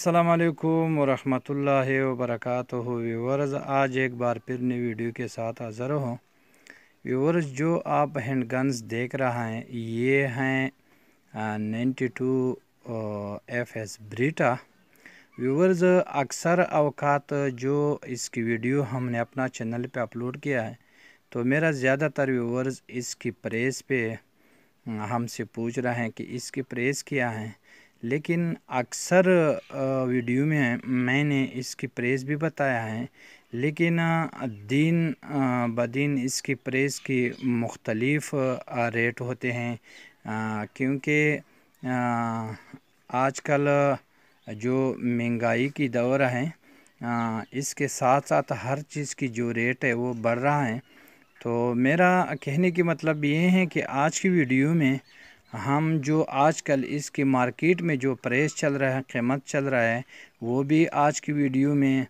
अस्सलामु अलैकुम वरहमतुल्लाहि वबरकातुहू। व्यूवर्स, आज एक बार फिर नई वीडियो के साथ हाज़िर हूँ। व्यूवर्स, जो आप हैंड गन्स देख रहा है ये हैं 92 FS ब्रेटा। व्यूवर्स, अक्सर अवकात जो इसकी वीडियो हमने अपना चैनल पे अपलोड किया है तो मेरा ज़्यादातर व्यूवर्स इसकी प्रेस पे हमसे पूछ रहे हैं कि इसकी प्रेस क्या है, लेकिन अक्सर वीडियो में मैंने इसकी प्रेस भी बताया है, लेकिन दिन ब दिन इसकी प्रेस की मुख्तलिफ रेट होते हैं, क्योंकि आजकल जो महंगाई की दौर है इसके साथ साथ हर चीज़ की जो रेट है वो बढ़ रहा है। तो मेरा कहने की मतलब ये है कि आज की वीडियो में हम जो आजकल इसकी मार्केट में जो प्राइस चल रहा है, कीमत चल रहा है, वो भी आज की वीडियो में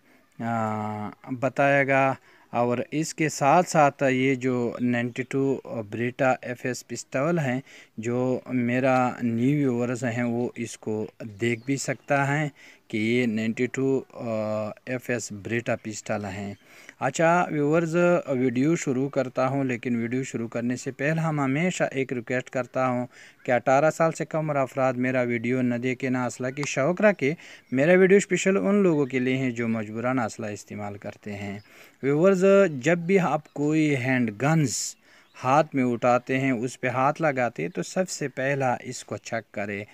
बताएगा। और इसके साथ साथ ये जो 92 ब्रेटा FS पिस्तौल है, जो मेरा न्यू व्यूअर्स हैं वो इसको देख भी सकता है कि ये 92 FS ब्रेटा पिस्तौल हैं। अच्छा व्यूअर्स, वीडियो शुरू करता हूँ, लेकिन वीडियो शुरू करने से पहले हम हमेशा एक रिक्वेस्ट करता हूँ कि 18 साल से कम उम्र अफराद मेरा वीडियो न देखे, ना असला की शौक़ रखे। मेरा वीडियो स्पेशल उन लोगों के लिए है जो मजबूरन असला इस्तेमाल करते हैं। व्यूअर्स, जब भी आप कोई हैंड गन्स हाथ में उठाते हैं, उस पर हाथ लगाते तो सबसे पहला इसको चेक करें,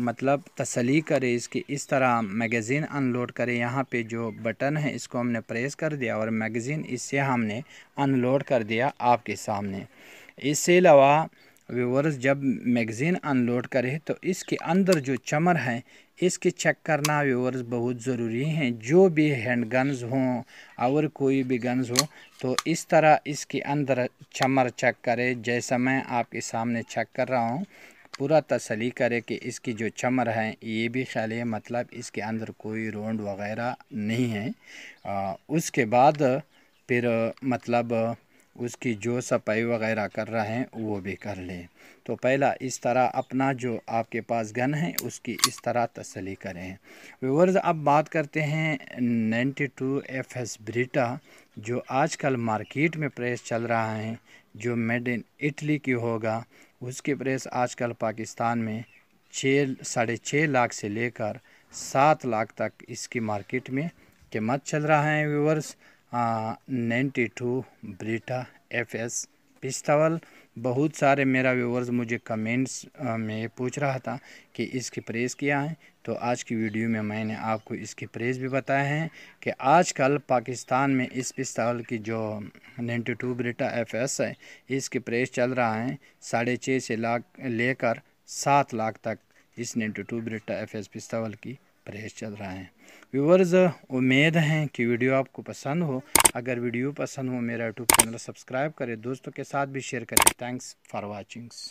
मतलब तसली करे इसकी। इस तरह मैगज़ीन अनलोड करें, यहाँ पे जो बटन है इसको हमने प्रेस कर दिया और मैगज़ीन इससे हमने अनलोड कर दिया आपके सामने। इससे अलावा व्यूअर्स, जब मैगज़ीन अनलोड करें तो इसके अंदर जो चमर है इसके चेक करना व्यूअर्स बहुत ज़रूरी है। जो भी हैंड गन्स हों और कोई भी गन्स हो तो इस तरह इसके अंदर चमर चेक करें, जैसा मैं आपके सामने चेक कर रहा हूँ। पूरा तसली करे कि इसकी जो चमर है ये भी ख्याल है, मतलब इसके अंदर कोई रोंड वग़ैरह नहीं है। उसके बाद फिर मतलब उसकी जो सफाई वग़ैरह कर रहे हैं वो भी कर लें। तो पहला इस तरह अपना जो आपके पास गन है उसकी इस तरह तसली करें। व्यूअर्स, अब बात करते हैं 92 FS ब्रेटा, जो आजकल मार्केट में प्राइस चल रहा है, जो मेड इन इटली की होगा। उसकी प्राइस आजकल पाकिस्तान में 6.5 लाख से लेकर 7 लाख तक इसकी मार्केट में कीमत चल रहा है। व्यूअर्स, 92 ब्रेटा FS पिस्तौल। बहुत सारे मेरा व्यूअर्स मुझे कमेंट्स में पूछ रहा था कि इसकी प्राइस क्या है, तो आज की वीडियो में मैंने आपको इसकी प्राइस भी बताया है कि आजकल पाकिस्तान में इस पिस्तौल की जो 92 ब्रेटा FS है इसकी प्राइस चल रहा है 6.5 से लेकर 7 लाख तक। इस 92 ब्रेटा FS पिस्तौल की प्राइस चल रहा है। व्यूअर्स, उम्मीद है कि वीडियो आपको पसंद हो। अगर वीडियो पसंद हो मेरा यूट्यूब चैनल सब्सक्राइब करें, दोस्तों के साथ भी शेयर करें। Thanks for वाचिंग्स।